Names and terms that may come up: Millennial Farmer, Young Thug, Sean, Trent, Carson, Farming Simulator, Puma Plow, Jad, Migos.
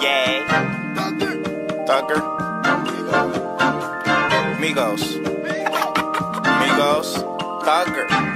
Yeah. Thugger. Migos. Thugger.